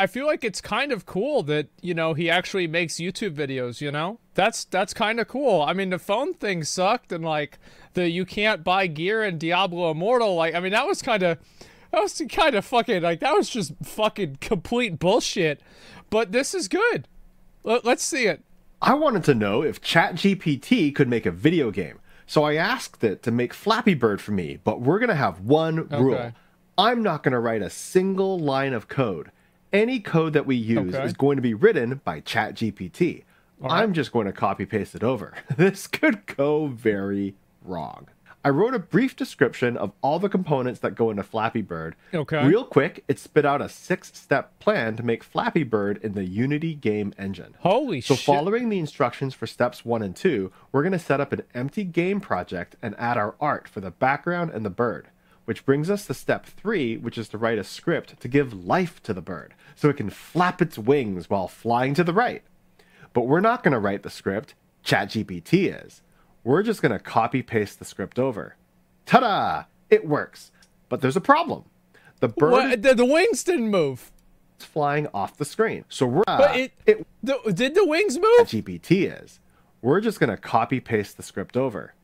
I feel like it's kind of cool that, you know, he actually makes YouTube videos, you know? That's kind of cool. I mean, the phone thing sucked, and like the you can't buy gear in Diablo Immortal, like, I mean, that was kind of fucking, like, that was just fucking complete bullshit. But this is good. Let's see it. I wanted to know if ChatGPT could make a video game. So I asked it to make Flappy Bird for me, but we're going to have one rule. Okay. I'm not going to write a single line of code. Any code that we use is going to be written by ChatGPT. Right. I'm just going to copy paste it over. This could go very wrong. I wrote a brief description of all the components that go into Flappy Bird. Okay. Real quick, it spit out a 6-step plan to make Flappy Bird in the Unity game engine. Holy shit. So following the instructions for steps 1 and 2, we're going to set up an empty game project and add our art for the background and the bird. Which brings us to step 3, which is to write a script to give life to the bird, so it can flap its wings while flying to the right. But we're not going to write the script, ChatGPT is. We're just going to copy-paste the script over. Ta-da! It works. But there's a problem. The bird... What? The wings didn't move. It's flying off the screen. So we're... Did the wings move? ChatGPT is. We're just going to copy-paste the script over.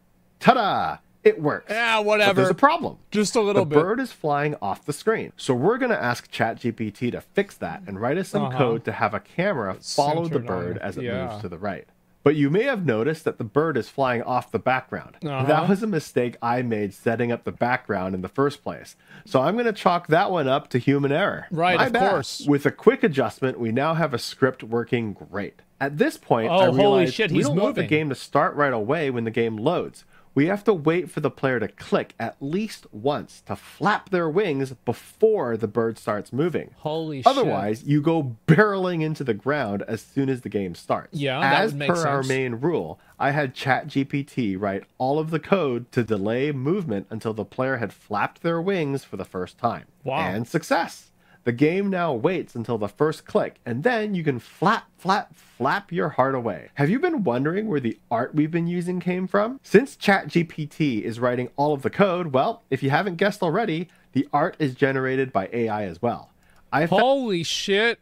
Ta-da! It works. Yeah, whatever. But there's a problem. Just a little bit. The bird is flying off the screen. So we're going to ask ChatGPT to fix that and write us some code to have a camera follow the bird as it moves to the right. But you may have noticed that the bird is flying off the background. That was a mistake I made setting up the background in the first place. So I'm going to chalk that one up to human error. Right, of course. With a quick adjustment, we now have a script working great. At this point, I realized we don't want the game to start right away when the game loads. We have to wait for the player to click at least once to flap their wings before the bird starts moving. Holy shit. Otherwise, you go barreling into the ground as soon as the game starts. Yeah, as per our main rule, I had ChatGPT write all of the code to delay movement until the player had flapped their wings for the first time. Wow. And success. The game now waits until the first click, and then you can flap, flap, flap your heart away. Have you been wondering where the art we've been using came from? Since ChatGPT is writing all of the code, well, if you haven't guessed already, the art is generated by AI as well. Holy shit.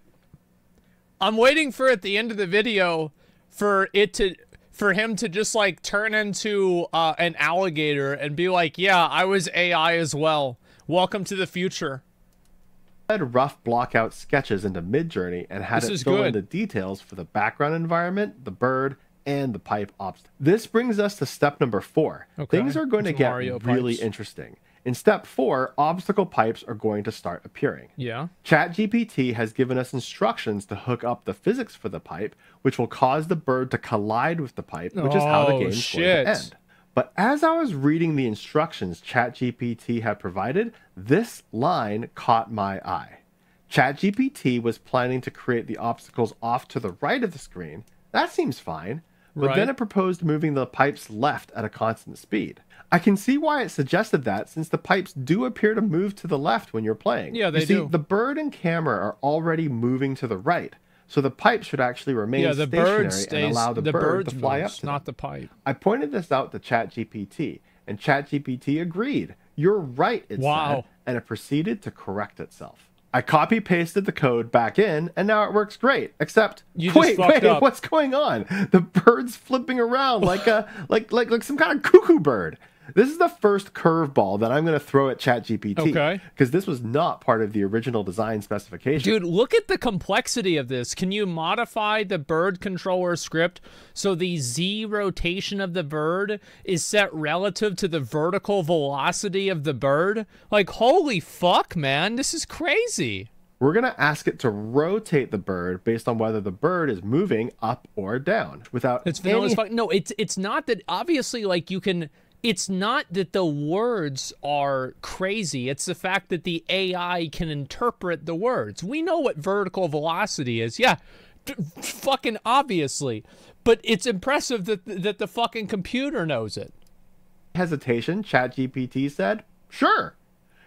I'm waiting for at the end of the video for it to... for him to just like turn into an alligator and be like, yeah, I was AI as well. Welcome to the future. Rough blockout sketches into Midjourney and had it fill in the details for the background environment, the bird, and the pipe obstacle. This brings us to step number 4. Okay. Things are going to get really interesting. In step 4, obstacle pipes are going to start appearing. Yeah. ChatGPT has given us instructions to hook up the physics for the pipe, which will cause the bird to collide with the pipe, which is how the game is going to end. But as I was reading the instructions ChatGPT had provided, this line caught my eye. ChatGPT was planning to create the obstacles off to the right of the screen. That seems fine. But then it proposed moving the pipes left at a constant speed. I can see why it suggested that, since the pipes do appear to move to the left when you're playing. Yeah, they do. You see, the bird and camera are already moving to the right. So the pipe should actually remain stationary and allow the bird to fly up to not the pipe. I pointed this out to ChatGPT, and ChatGPT agreed. You're right, it said, and it proceeded to correct itself. I copy-pasted the code back in, and now it works great, except, wait, what's going on? The bird's flipping around like a like some kind of cuckoo bird. This is the first curveball that I'm going to throw at ChatGPT, because this was not part of the original design specification. Dude, look at the complexity of this. Can you modify the bird controller script so the Z rotation of the bird is set relative to the vertical velocity of the bird? Like, holy fuck, man. This is crazy. We're going to ask it to rotate the bird based on whether the bird is moving up or down. It's vanilla as fuck. No, it's not that, obviously, like, you can... It's not that the words are crazy. It's the fact that the AI can interpret the words. We know what vertical velocity is. Yeah, fucking obviously. But it's impressive that, the fucking computer knows it. Hesitation, ChatGPT said, sure.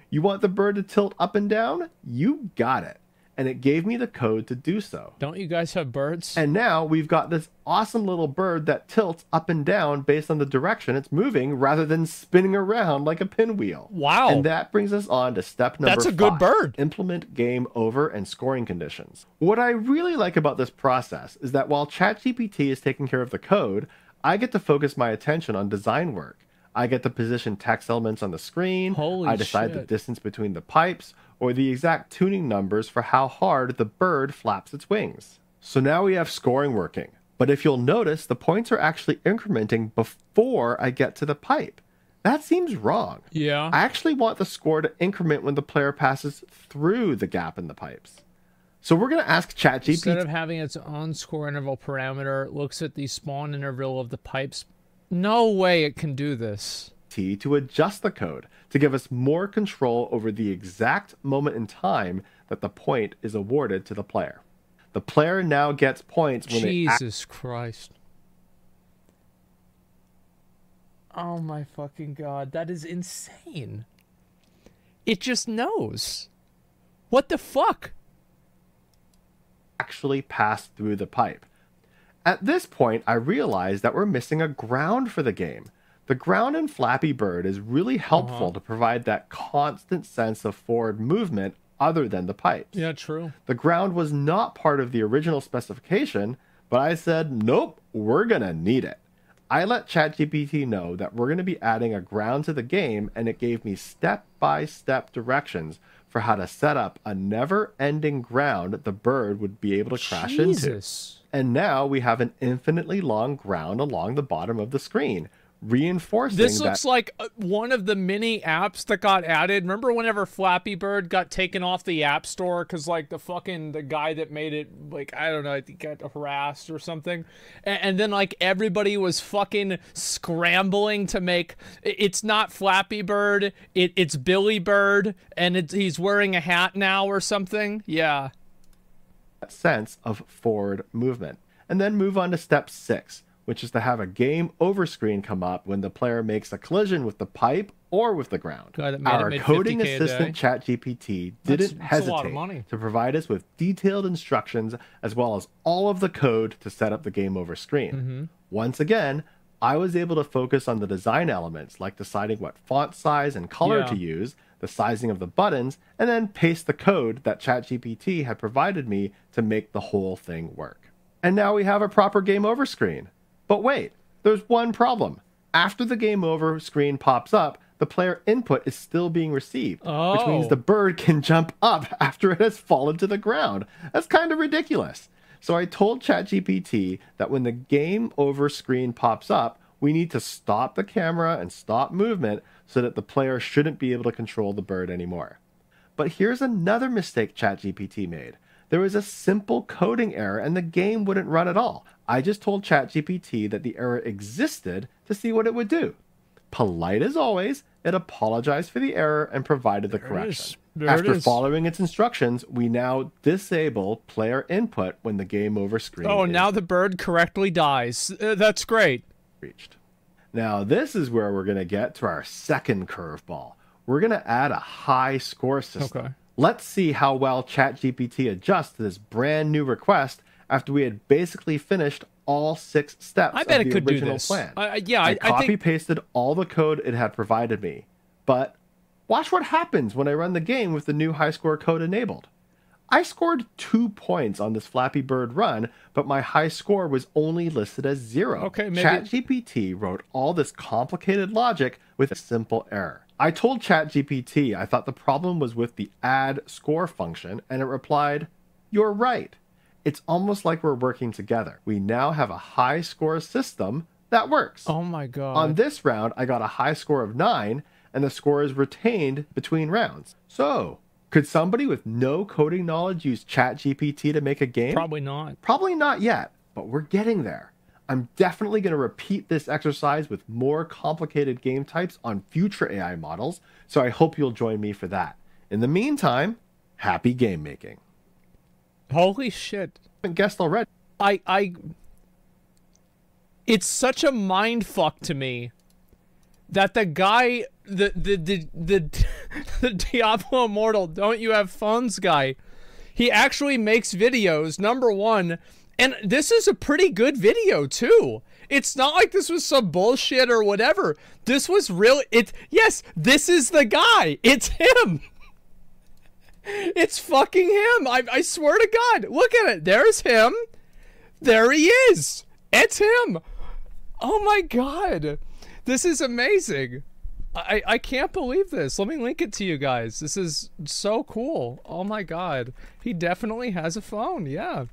You want the bird to tilt up and down? You got it. and it gave me the code to do so. Don't you guys have birds? And now we've got this awesome little bird that tilts up and down based on the direction it's moving rather than spinning around like a pinwheel. Wow. And that brings us on to step number 5. That's a good bird. Implement game over and scoring conditions. What I really like about this process is that while ChatGPT is taking care of the code, I get to focus my attention on design work. I get to position text elements on the screen. Holy I decide shit. The distance between the pipes or the exact tuning numbers for how hard the bird flaps its wings. So now we have scoring working. But if you'll notice, the points are actually incrementing before I get to the pipe. That seems wrong. Yeah. I actually want the score to increment when the player passes through the gap in the pipes. So we're going to ask ChatGPT. Instead of having its own score interval parameter, it looks at the spawn interval of the pipes. No way it can do this. To adjust the code to give us more control over the exact moment in time that the point is awarded to the player. The player now gets points when Jesus Christ. Oh my fucking God. That is insane. It just knows. What the fuck? Actually pass through the pipe. At this point, I realized that we're missing a ground for the game. The ground in Flappy Bird is really helpful to provide that constant sense of forward movement other than the pipes. Yeah, true. The ground was not part of the original specification, but I said, nope, we're going to need it. I let ChatGPT know that we're going to be adding a ground to the game, and it gave me step-by-step directions for how to set up a never-ending ground that the bird would be able to crash into. And now we have an infinitely long ground along the bottom of the screen, reinforcing this. Looks like one of the many apps that got added. Remember whenever Flappy Bird got taken off the app store because like the guy that made it, like, I don't know, I think got harassed or something, and then like everybody was fucking scrambling to make it's not Flappy Bird, it's Billy Bird, and he's wearing a hat now or something. Yeah, sense of forward movement. And then move on to step 6, which is to have a game over screen come up when the player makes a collision with the pipe or with the ground. God, our coding assistant ChatGPT didn't hesitate to provide us with detailed instructions as well as all of the code to set up the game over screen. Once again, I was able to focus on the design elements, like deciding what font size and color to use, the sizing of the buttons, and then paste the code that ChatGPT had provided me to make the whole thing work. And now we have a proper game over screen. But wait, there's one problem. After the game over screen pops up, the player input is still being received, which means the bird can jump up after it has fallen to the ground. That's kind of ridiculous. So I told ChatGPT that when the game over screen pops up, we need to stop the camera and stop movement so that the player shouldn't be able to control the bird anymore. But here's another mistake ChatGPT made. There was a simple coding error and the game wouldn't run at all. I just told ChatGPT that the error existed to see what it would do. Polite as always, it apologized for the error and provided the correction. After following its instructions, we now disable player input when the game over screen. Oh, now the bird correctly dies. That's great. Now this is where we're going to get to our second curveball. We're going to add a high score system. Let's see how well ChatGPT adjusts to this brand new request after we had basically finished all 6 steps of the original plan. I copy pasted all the code it had provided me, but watch what happens when I run the game with the new high score code enabled. I scored 2 points on this Flappy Bird run, but my high score was only listed as 0. Okay, maybe ChatGPT wrote all this complicated logic with a simple error. I told ChatGPT I thought the problem was with the add score function, and it replied, "You're right. It's almost like we're working together. We now have a high score system that works." Oh my God. On this round, I got a high score of 9, and the score is retained between rounds. So, could somebody with no coding knowledge use ChatGPT to make a game? Probably not. Probably not yet, but we're getting there. I'm definitely going to repeat this exercise with more complicated game types on future AI models, so I hope you'll join me for that. In the meantime, happy game making. Holy shit. I guessed already. It's such a mindfuck to me that the guy, the Diablo Immortal, don't you have phones guy, He actually makes videos, number one, and this is a pretty good video too. It's not like this was some bullshit or whatever. This was really, yes, this is the guy. It's him. It's fucking him. I swear to God. Look at it. There's him. There he is. It's him. Oh my God. This is amazing. I can't believe this. Let me link it to you guys. This is so cool. Oh my God. He definitely has a phone. Yeah.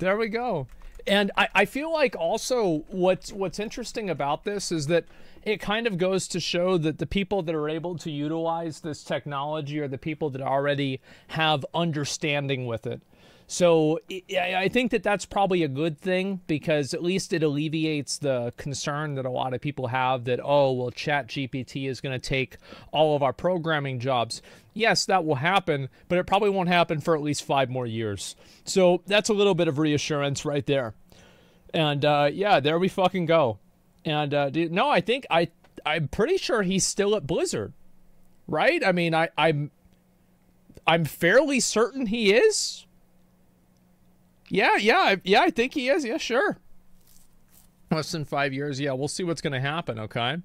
There we go. And I feel like also what's interesting about this is that it kind of goes to show that the people that are able to utilize this technology are the people that already have understanding with it. So I think that that's probably a good thing, because at least it alleviates the concern that a lot of people have that, oh, well, ChatGPT is going to take all of our programming jobs. Yes, that will happen, but it probably won't happen for at least 5 more years. So that's a little bit of reassurance right there. And yeah, there we fucking go. And dude, no, I think I'm pretty sure he's still at Blizzard, right? I mean, I'm fairly certain he is. Yeah, I think he is. Yeah, sure. Less than 5 years. Yeah, we'll see what's going to happen, okay?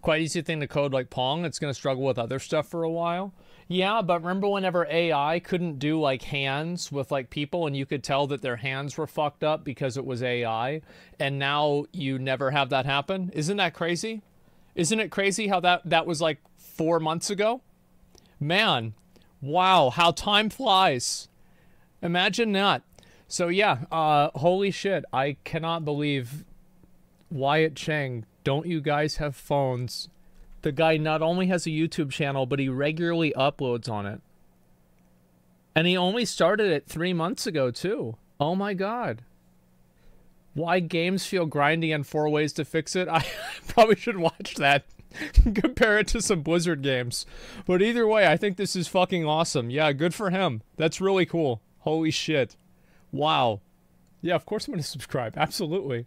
Quite easy thing to code like Pong. It's going to struggle with other stuff for a while. Yeah, but remember whenever AI couldn't do like hands with like people, and you could tell that their hands were fucked up because it was AI, and now you never have that happen? Isn't that crazy? Isn't it crazy how that was like 4 months ago? Man, wow, how time flies. Imagine that. So yeah, holy shit, I cannot believe Wyatt Cheng. Don't you guys have phones? The guy not only has a YouTube channel, but he regularly uploads on it. And he only started it 3 months ago, too. Oh my God. Why games feel grindy and 4 ways to fix it? I probably should watch that. Compare it to some Blizzard games. But either way, I think this is fucking awesome. Yeah, good for him. That's really cool. Holy shit. Wow. Yeah, of course I'm going to subscribe. Absolutely.